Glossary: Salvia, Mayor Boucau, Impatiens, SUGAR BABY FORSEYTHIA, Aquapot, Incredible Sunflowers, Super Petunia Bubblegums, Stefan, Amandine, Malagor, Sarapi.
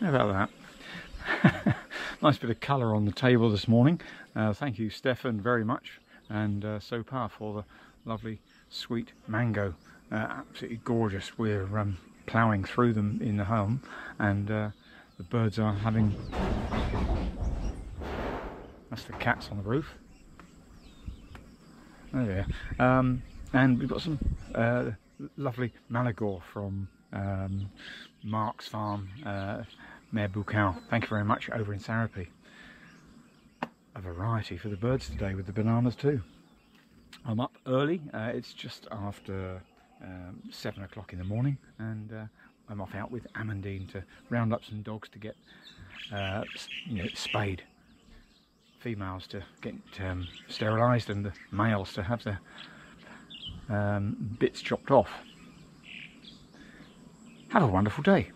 How about that? Nice bit of colour on the table this morning. Thank you, Stefan, very much, and Sopar for the lovely sweet mango. Absolutely gorgeous. We're ploughing through them in the home, and the birds are having... That's the cats on the roof. Oh yeah. And we've got some lovely Malagor from Mark's farm, Mayor Boucau. Thank you very much, over in Sarapi. A variety for the birds today with the bananas too. I'm up early. It's just after 7 o'clock in the morning, and I'm off out with Amandine to round up some dogs to get spayed. Females to get sterilised, and the males to have their bits chopped off. Have a wonderful day.